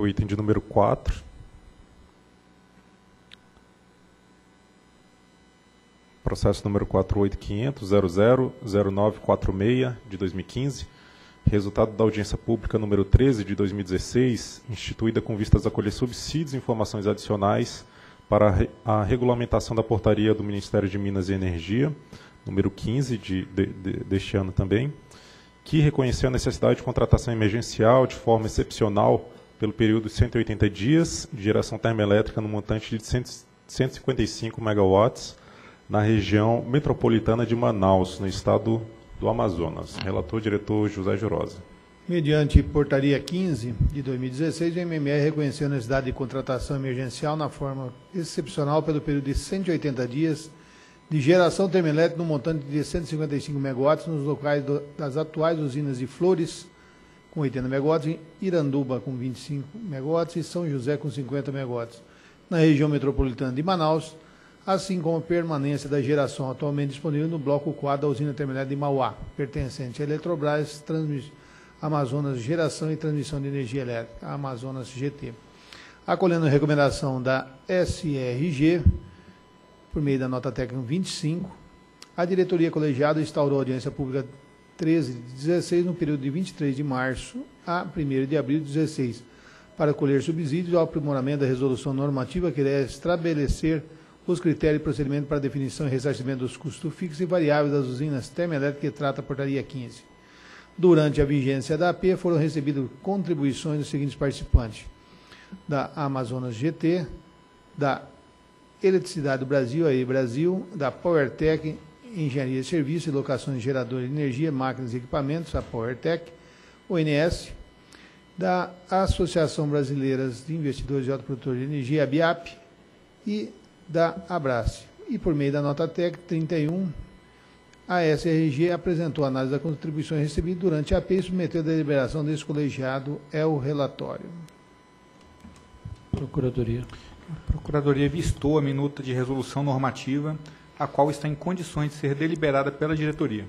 é o item de número 4. Processo número 48500000946 de 2015. Resultado da audiência pública número 13 de 2016, instituída com vistas a colher subsídios e informações adicionais para a regulamentação da portaria do Ministério de Minas e Energia, número 15 deste ano também, que reconheceu a necessidade de contratação emergencial de forma excepcional pelo período de 180 dias de geração termoelétrica no montante de 155 megawatts na região metropolitana de Manaus, no estado do Amazonas. Relator, diretor José Jurhosa. Mediante portaria 15 de 2016, o MME reconheceu a necessidade de contratação emergencial na forma excepcional pelo período de 180 dias de geração termoelétrica no montante de 155 megawatts nos locais das atuais usinas de Flores, com 80 megawatts, Iranduba, com 25 megawatts e São José, com 50 megawatts, na região metropolitana de Manaus, assim como a permanência da geração atualmente disponível no bloco 4 da usina termoelétrica de Mauá, pertencente à Eletrobras Amazonas Geração e Transmissão de Energia Elétrica, Amazonas GT. Acolhendo a recomendação da SRG, por meio da nota técnica 25, a diretoria colegiada instaurou a audiência pública 13 de 16, no período de 23 de março a 1º de abril de 16, para colher subsídios ao aprimoramento da resolução normativa que deve estabelecer os critérios e procedimento para definição e ressarcimento dos custos fixos e variáveis das usinas termoelétricas que trata a portaria 15. Durante a vigência da AP, foram recebidas contribuições dos seguintes participantes: da Amazonas GT, da Eletricidade do Brasil, a E-Brasil, da PowerTech Engenharia de Serviços e Locações de Geradores de Energia, Máquinas e Equipamentos, a PowerTech, ONS, da Associação Brasileira de Investidores e Autoprodutores de Energia, a BIAP, e da Abrace. E por meio da nota técnica 31, a SRG apresentou a análise das contribuições recebidas durante a AP e submeteu a deliberação desse colegiado. É o relatório. Procuradoria. A Procuradoria vistou a minuta de resolução normativa, a qual está em condições de ser deliberada pela diretoria.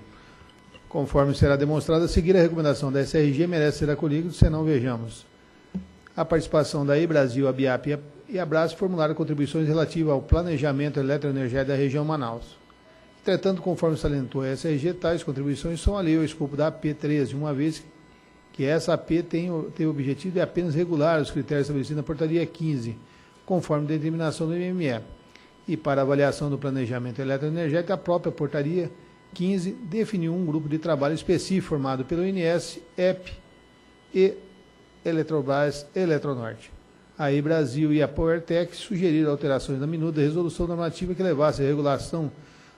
Conforme será demonstrado, a seguir a recomendação da SRG merece ser acolhida, senão vejamos. A participação da E-Brasil, a BIAP e a Abrace formularam contribuições relativas ao planejamento eletroenergético da região Manaus. Entretanto, conforme salientou a SRG, tais contribuições são alheias ao escopo da AP 13, uma vez que essa AP tem o objetivo de apenas regular os critérios estabelecidos na portaria 15, conforme a determinação do MME. E para avaliação do planejamento eletroenergético, a própria portaria 15 definiu um grupo de trabalho específico formado pelo INS, EP e Eletrobras Eletronorte. A E-Brasil e a PowerTech sugeriram alterações na minuta da resolução normativa que levasse à regulação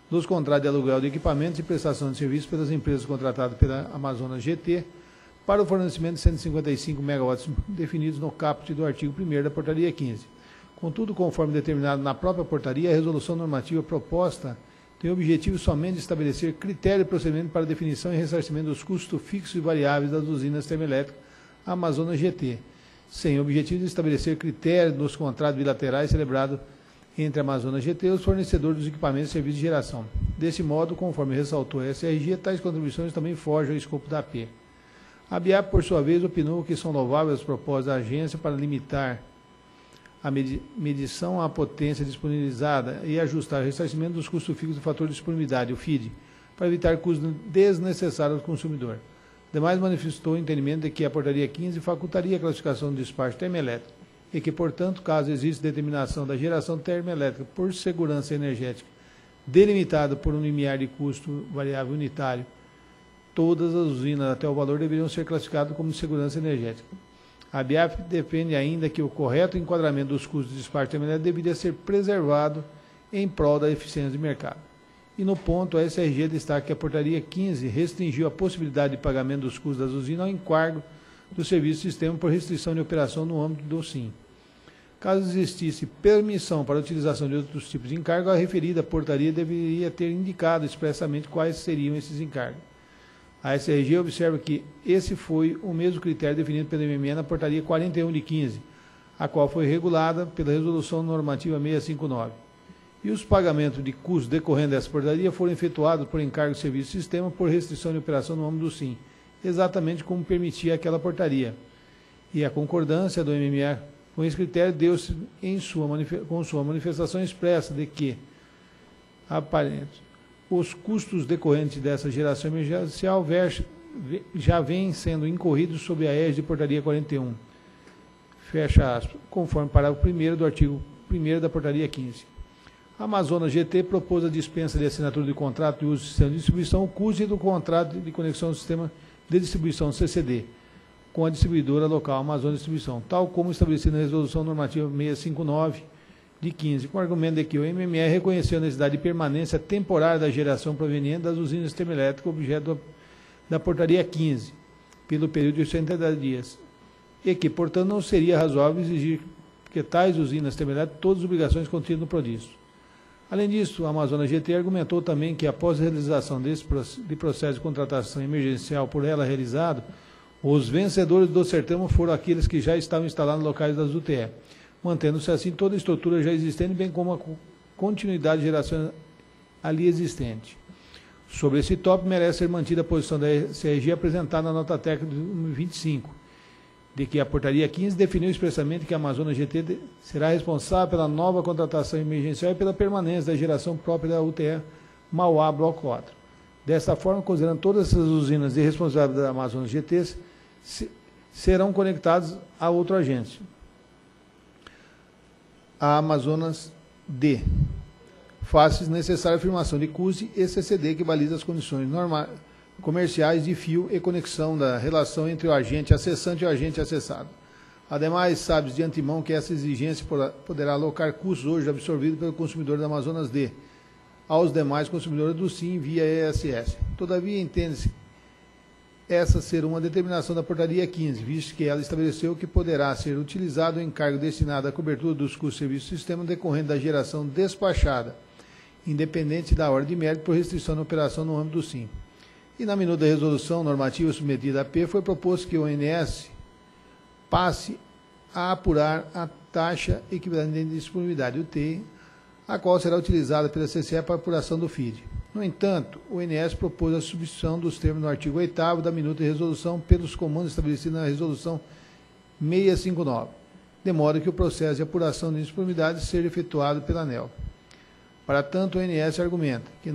dos contratos de aluguel de equipamentos e prestação de serviços pelas empresas contratadas pela Amazonas GT para o fornecimento de 155 megawatts definidos no caput do artigo 1º da portaria 15. Contudo, conforme determinado na própria portaria, a resolução normativa proposta tem o objetivo somente de estabelecer critério e procedimento para definição e ressarcimento dos custos fixos e variáveis das usinas termoelétricas Amazonas GT, sem o objetivo de estabelecer critérios nos contratos bilaterais celebrados entre a Amazonas GT e os fornecedores dos equipamentos e serviços de geração. Desse modo, conforme ressaltou a SRG, tais contribuições também fogem ao escopo da AP. A BIAP, por sua vez, opinou que são louváveis as propostas da agência para limitar a medição à potência disponibilizada e ajustar o ressarcimento dos custos fixos do fator de disponibilidade, o FID, para evitar custos desnecessários ao consumidor. Demais, manifestou o entendimento de que a portaria 15 facultaria a classificação do despacho termoelétrico e que, portanto, caso exista determinação da geração termoelétrica por segurança energética delimitada por um limiar de custo variável unitário, todas as usinas até o valor deveriam ser classificadas como segurança energética. A BIAP defende ainda que o correto enquadramento dos custos do despacho termoelétrico deveria ser preservado em prol da eficiência de mercado. E no ponto, a SRG destaca que a portaria 15 restringiu a possibilidade de pagamento dos custos das usinas ao encargo do serviço do sistema por restrição de operação no âmbito do SIM. Caso existisse permissão para a utilização de outros tipos de encargo, a referida portaria deveria ter indicado expressamente quais seriam esses encargos. A SRG observa que esse foi o mesmo critério definido pelo MME na portaria 41 de 15, a qual foi regulada pela resolução normativa 659. E os pagamentos de custos decorrentes dessa portaria foram efetuados por encargo de serviço do sistema por restrição de operação no âmbito do SIM, exatamente como permitia aquela portaria. E a concordância do MME com esse critério deu-se com sua manifestação expressa de que, aparentemente, os custos decorrentes dessa geração emergencial já vêm sendo incorridos sob a égide de Portaria 41, fecha aspas, conforme parágrafo 1º do artigo 1º da Portaria 15. A Amazonas GT propôs a dispensa de assinatura de contrato de uso do sistema de distribuição, custo e do contrato de conexão do sistema de distribuição CCD, com a distribuidora local Amazonas de Distribuição, tal como estabelecido na Resolução Normativa 659, de 15, com o argumento de que o MME reconheceu a necessidade de permanência temporária da geração proveniente das usinas de sistema elétrico, objeto da Portaria 15, pelo período de 180 dias, e que, portanto, não seria razoável exigir que tais usinas tenham todas as obrigações contidas no prodício. Além disso, a Amazonas GT argumentou também que, após a realização desse processo de contratação emergencial por ela realizado, os vencedores do certame foram aqueles que já estavam instalados nos locais das UTE, mantendo-se assim toda a estrutura já existente, bem como a continuidade de geração ali existente. Sobre esse tópico, merece ser mantida a posição da CRG apresentada na nota técnica 25, de que a Portaria 15 definiu expressamente que a Amazonas GT será responsável pela nova contratação emergencial e pela permanência da geração própria da UTE Mauá Bloco 4. Desta forma, considerando todas essas usinas de responsabilidade da Amazonas GT, serão conectadas a outra agência, a Amazonas D. Faz-se necessária a afirmação de CUSE e CCD que baliza as condições comerciais de fio e conexão da relação entre o agente acessante e o agente acessado. Ademais, sabe-se de antemão que essa exigência poderá alocar custos hoje absorvidos pelo consumidor da Amazonas D aos demais consumidores do SIM via ESS. Todavia, entende-se essa ser uma determinação da Portaria 15, visto que ela estabeleceu que poderá ser utilizado o encargo destinado à cobertura dos custos de serviço do sistema decorrente da geração despachada, independente da ordem de mérito por restrição na operação no âmbito do SIM. E na minuta da resolução normativa submetida a P, foi proposto que o ONS passe a apurar a taxa equivalente de disponibilidade, UTI, a qual será utilizada pela CCE para apuração do FID. No entanto, o ONS propôs a substituição dos termos do artigo 8º da minuta de resolução pelos comandos estabelecidos na resolução 659, de modo que o processo de apuração de disponibilidade seja efetuado pela ANEEL. Para tanto, o ONS argumenta que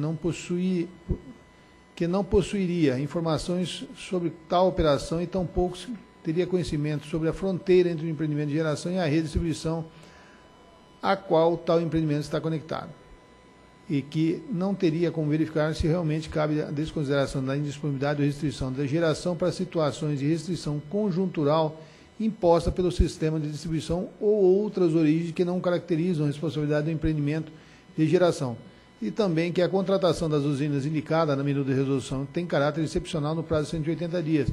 não possuiria informações sobre tal operação e tampouco teria conhecimento sobre a fronteira entre o empreendimento de geração e a rede de distribuição a qual tal empreendimento está conectado, e que não teria como verificar se realmente cabe a desconsideração da indisponibilidade ou restrição da geração para situações de restrição conjuntural imposta pelo sistema de distribuição ou outras origens que não caracterizam a responsabilidade do empreendimento de geração, e também que a contratação das usinas indicada na minuta de resolução tem caráter excepcional no prazo de 180 dias,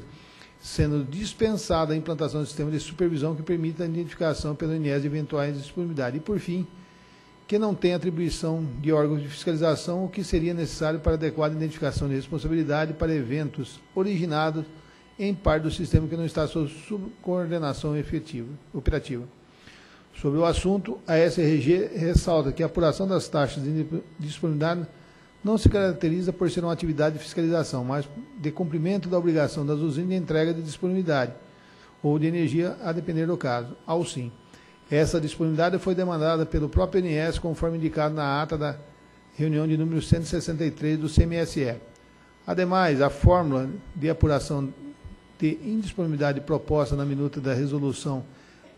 sendo dispensada a implantação do sistema de supervisão que permita a identificação pelo INES de eventuais disponibilidades. E, por fim, que não tem atribuição de órgãos de fiscalização, o que seria necessário para adequada identificação de responsabilidade para eventos originados em parte do sistema que não está sob subcoordenação operativa. Sobre o assunto, a SRG ressalta que a apuração das taxas de disponibilidade não se caracteriza por ser uma atividade de fiscalização, mas de cumprimento da obrigação das usinas de entrega de disponibilidade ou de energia, a depender do caso, ao SIM. Essa disponibilidade foi demandada pelo próprio ANS, conforme indicado na ata da reunião de número 163 do CMSE. Ademais, a fórmula de apuração de indisponibilidade proposta na minuta da resolução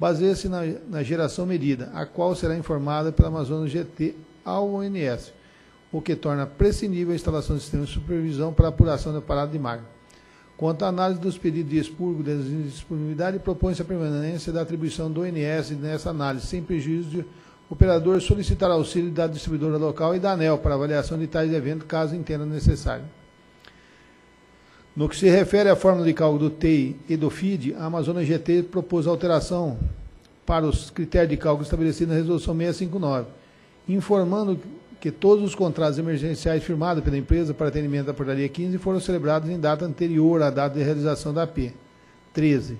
baseia-se na geração medida, a qual será informada pela Amazonas GT ao ONS, o que torna prescindível a instalação de sistema de supervisão para apuração da parada de máquina. Quanto à análise dos pedidos de expurgo da indisponibilidade, propõe-se a permanência da atribuição do ONS nessa análise, sem prejuízo de operador solicitar auxílio da distribuidora local e da ANEEL para avaliação de tais eventos, caso entenda necessário. No que se refere à fórmula de cálculo do TEI e do FID, a Amazonas GT propôs alteração para os critérios de cálculo estabelecidos na Resolução 659, informando que todos os contratos emergenciais firmados pela empresa para atendimento da Portaria 15 foram celebrados em data anterior à data de realização da AP 13,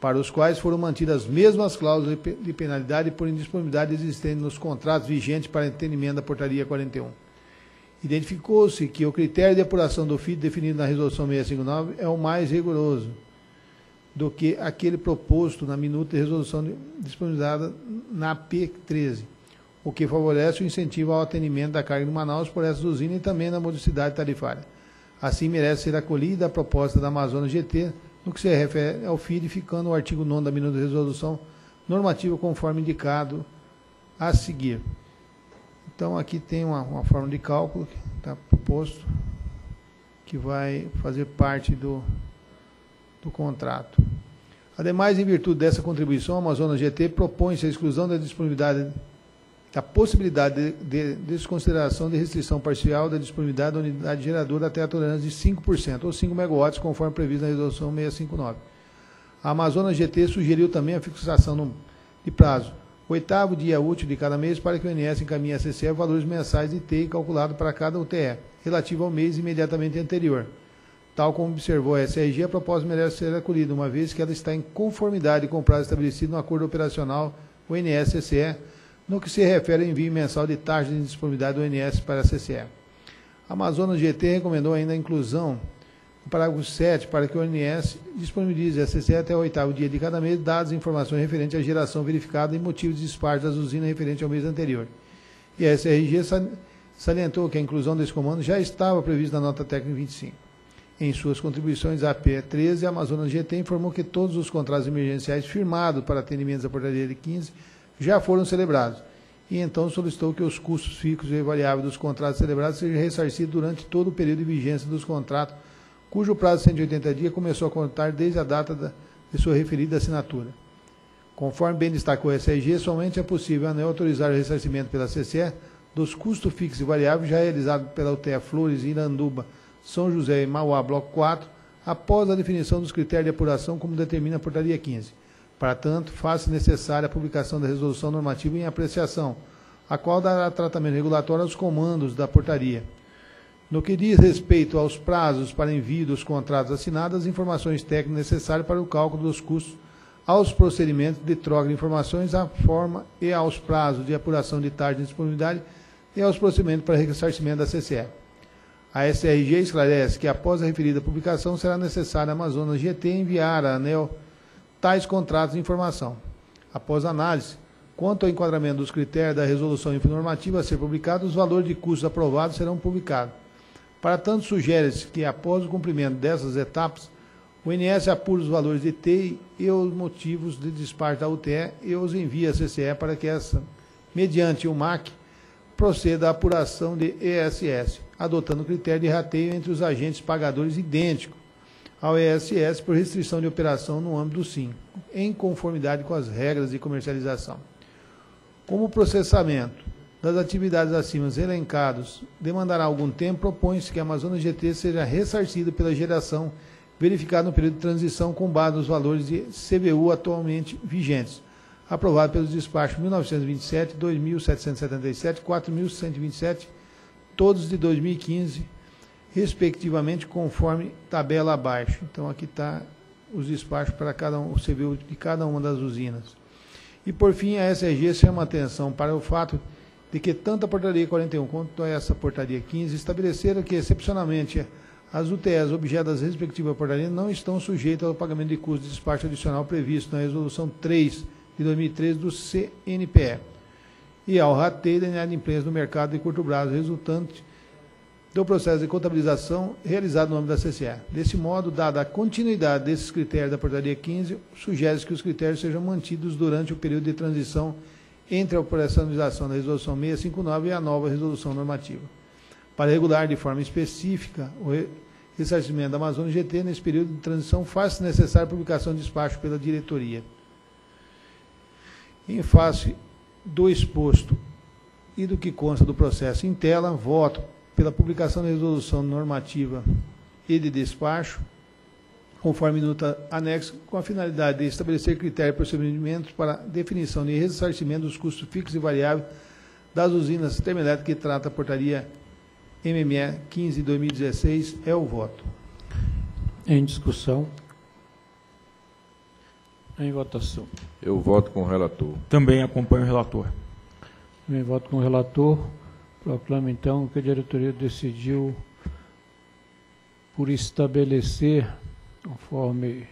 para os quais foram mantidas as mesmas cláusulas de penalidade por indisponibilidade existentes nos contratos vigentes para atendimento da Portaria 41. Identificou-se que o critério de apuração do FID definido na Resolução 659 é o mais rigoroso, do que aquele proposto na minuta de resolução disponibilizada na P13, o que favorece o incentivo ao atendimento da carga de Manaus por essa usina e também na modicidade tarifária. Assim, merece ser acolhida a proposta da Amazonas GT no que se refere ao FID, ficando o artigo 9º da minuta de resolução normativa conforme indicado a seguir. Então, aqui tem uma forma de cálculo que está proposto, que vai fazer parte do contrato. Ademais, em virtude dessa contribuição, a Amazonas GT propõe-se a exclusão da disponibilidade, da possibilidade de desconsideração de restrição parcial da disponibilidade da unidade geradora até a tolerância de 5%, ou 5 megawatts, conforme previsto na Resolução 659. A Amazonas GT sugeriu também a fixação de prazo, oitavo dia útil de cada mês, para que o INS encaminhe à CCE valores mensais de TI calculado para cada UTE, relativo ao mês imediatamente anterior. Tal como observou a SRG, a proposta merece ser acolhida, uma vez que ela está em conformidade com o prazo estabelecido no acordo operacional ONS-CCE, no que se refere ao envio mensal de taxa de disponibilidade do ONS para a CCE. A Amazonas GT recomendou ainda a inclusão do parágrafo 7 para que o ONS disponibilize a CCE até o oitavo dia de cada mês dados e informações referentes à geração verificada e motivos de despacho das usinas referentes ao mês anterior. E a SRG salientou que a inclusão desse comando já estava prevista na nota técnica 25. Em suas contribuições à P13, a Amazonas GT informou que todos os contratos emergenciais firmados para atendimentos à portaria de 15 já foram celebrados, e então solicitou que os custos fixos e variáveis dos contratos celebrados sejam ressarcidos durante todo o período de vigência dos contratos, cujo prazo de 180 dias começou a contar desde a data de sua referida assinatura. Conforme bem destacou a SRG, somente é possível a ANEEL autorizar o ressarcimento pela CCE dos custos fixos e variáveis já realizados pela UTE Flores, Iranduba, São José e Mauá, Bloco 4, após a definição dos critérios de apuração, como determina a Portaria 15. Para tanto, faz-se necessária a publicação da resolução normativa em apreciação, a qual dará tratamento regulatório aos comandos da Portaria. No que diz respeito aos prazos para envio dos contratos assinados, as informações técnicas necessárias para o cálculo dos custos, aos procedimentos de troca de informações, à forma e aos prazos de apuração de taxa de disponibilidade e aos procedimentos para ressarcimento da CCE. A SRG esclarece que, após a referida publicação, será necessário a Amazonas GT enviar à ANEEL tais contratos de informação. Após análise, quanto ao enquadramento dos critérios da resolução normativa a ser publicada, os valores de custos aprovados serão publicados. Para tanto, sugere-se que, após o cumprimento dessas etapas, o INS apura os valores de TI e os motivos de despacho da UTE e os envia à CCE para que essa, mediante o MAC, proceda à apuração de ESS, adotando o critério de rateio entre os agentes pagadores idêntico ao ESS por restrição de operação no âmbito do SIM, em conformidade com as regras de comercialização. Como o processamento das atividades acima elencadas demandará algum tempo, propõe-se que a Amazonas GT seja ressarcida pela geração verificada no período de transição com base nos valores de CBU atualmente vigentes, aprovado pelos despachos 1927, 2777, 4127, todos de 2015, respectivamente, conforme tabela abaixo. Então, aqui está os despachos para cada um, o CBU de cada uma das usinas. E, por fim, a SRG chama atenção para o fato de que tanto a portaria 41 quanto essa portaria 15 estabeleceram que, excepcionalmente, as UTEs objeto das respectivas portarias não estão sujeitas ao pagamento de custos de despacho adicional previsto na Resolução 3 de 2013 do CNPE, e ao rateio da inadimplência no mercado de curto prazo resultante do processo de contabilização realizado no âmbito da CCE. Desse modo, dada a continuidade desses critérios da Portaria 15, sugere-se que os critérios sejam mantidos durante o período de transição entre a operacionalização da Resolução 659 e a nova Resolução Normativa. Para regular de forma específica o ressarcimento da Amazonas GT nesse período de transição, faz-se necessária a publicação de despacho pela diretoria. Em face do exposto e do que consta do processo em tela, voto pela publicação da resolução normativa e de despacho, conforme minuta anexo, com a finalidade de estabelecer critérios e procedimentos para definição de ressarcimento dos custos fixos e variáveis das usinas termoelétricas que trata a portaria MME 15 de 2016, é o voto. Em discussão. Em votação. Eu voto com o relator. Também acompanho o relator. Também voto com o relator. Proclamo, então, que a diretoria decidiu por estabelecer, conforme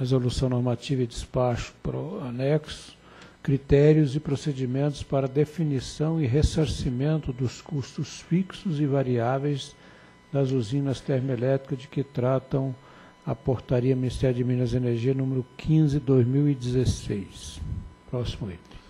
resolução normativa e despacho pro anexo, critérios e procedimentos para definição e ressarcimento dos custos fixos e variáveis das usinas termoelétricas de que tratam a portaria Ministério de Minas e Energia número 15/2016. Próximo item.